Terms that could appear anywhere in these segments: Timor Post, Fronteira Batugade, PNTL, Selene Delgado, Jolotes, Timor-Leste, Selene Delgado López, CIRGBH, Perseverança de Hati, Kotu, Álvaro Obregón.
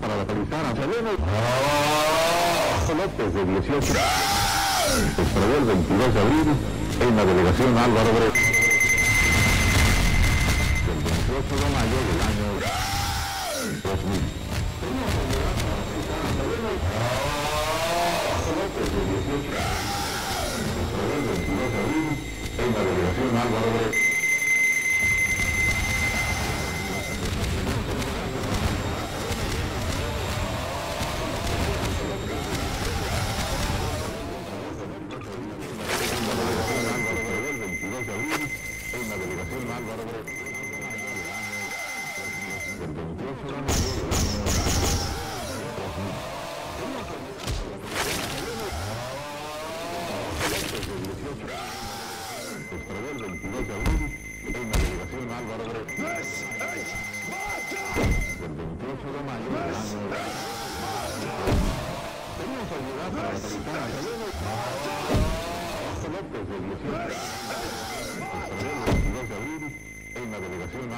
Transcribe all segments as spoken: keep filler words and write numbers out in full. Para localizar a Jolotes de nuestro... Para localizar a Selene Delgado de dieciocho, extravió el veintidós de abril en la delegación Álvaro Obregón. El veintiocho de mayo del año dos mil. Extravió el veintidós de abril en la delegación Álvaro Obregón. Tenemos ayuda para localizar a Selene.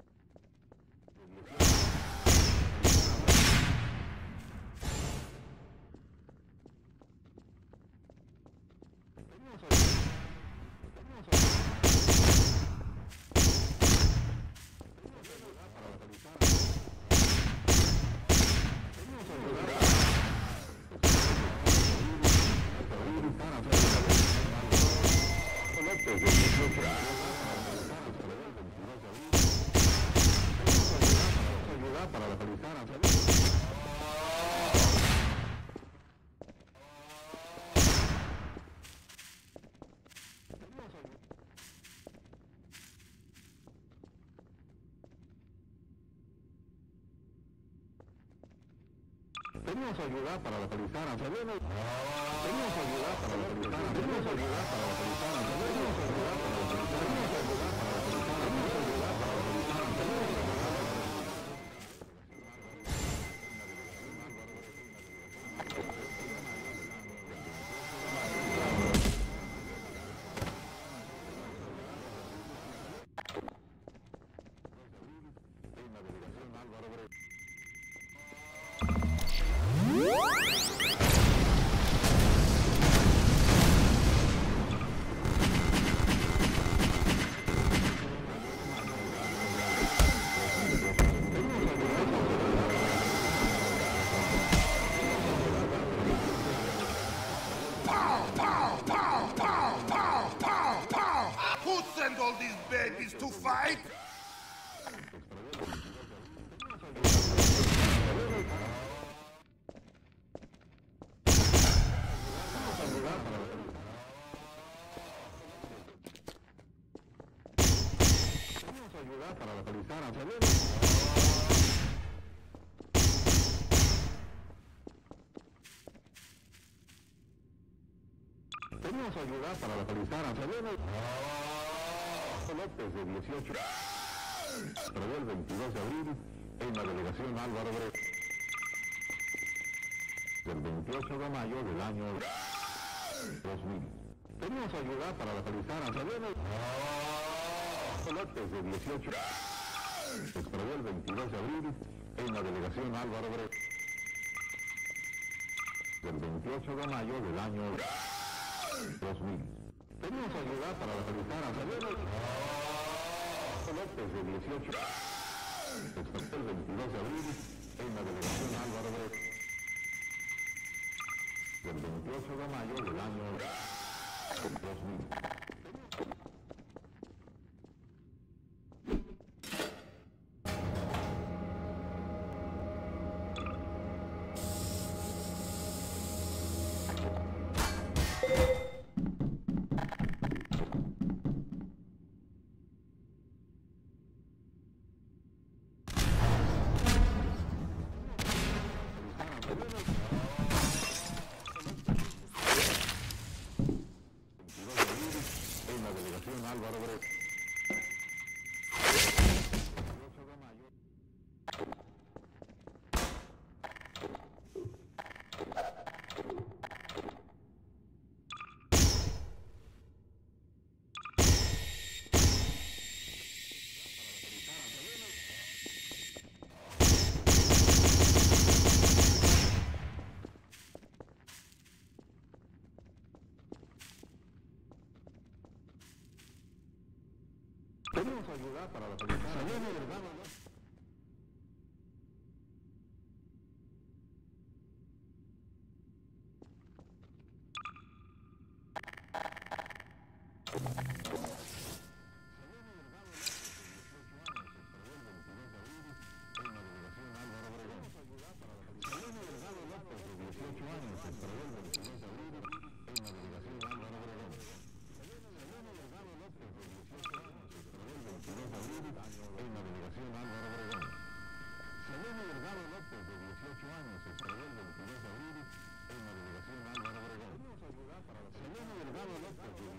Tenemos ayuda para localizar a Selene. Tenemos ayuda para localizar a Selene. Tenemos ayuda para localizar a Selene. Para localizar a Selene. Tenemos ayuda para localizar a Selene. Jolotes de dieciocho. Tras el veintidós de abril en la delegación Álvaro Obregón. Del veintiocho de mayo del año dos mil. Tenemos ayuda para localizar a Selene. Jolotes de dieciocho, extravió el veintidós de abril en la delegación Álvaro Obregón. Del veintiocho de mayo del año dos mil. Tenemos ayuda para localizar a Selene. Jolotes de dieciocho, Respecto al veintidós de abril, en la delegación Álvaro Obregón, del veintiocho de mayo del año dos mil. Álvaro Obregón. Tenemos ayuda para la policía. Selene Delgado, ¿no? Tenemos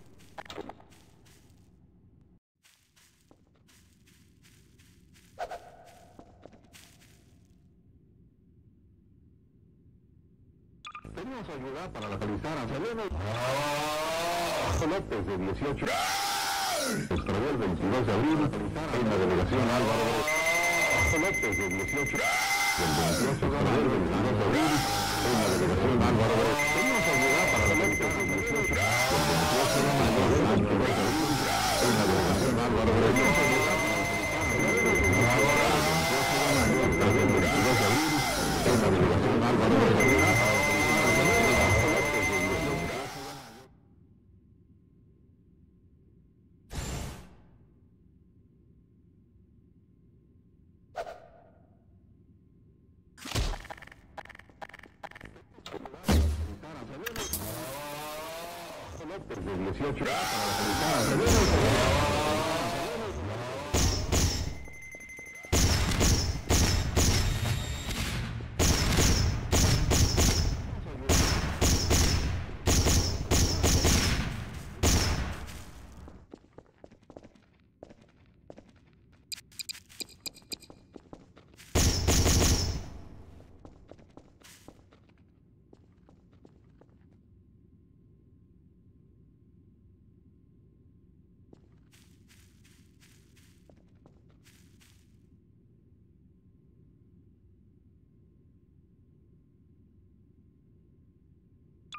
ayuda para localizar a Selene Jolotes de dieciocho. Extravió el veintidós de abril en la delegación Álvaro Jolotes de dieciocho. El veintiocho de abril, veintidós de abril en la delegación Álvaro. Tenemos ayuda para localizar a dieciocho. El veintiocho de mayo del año dos mil en la delegación Álvaro. Tenemos ayuda para el veintidós de abril en la delegación Álvaro.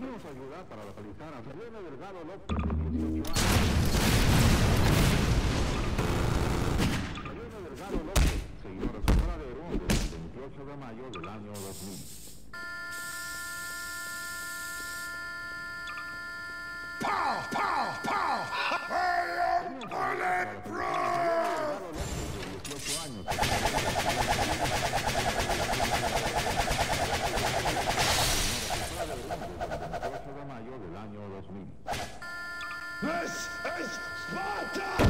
Vamos a ayudar para localizar a Selene Delgado López de dieciocho años. Selene Delgado López, seguidora sonora de Herón desde el veintiocho de mayo del año dos mil. ¡Pow! ¡Pow! ¡Pow! ¡Bullet Pro! This is Sparta!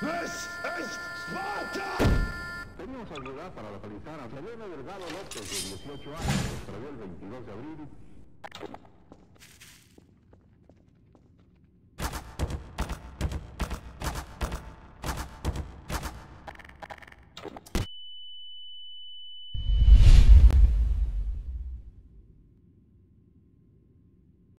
This is Sparta! Tenemos ayuda para localizar a Selene Delgado López de dieciocho años, que el veintidós de abril.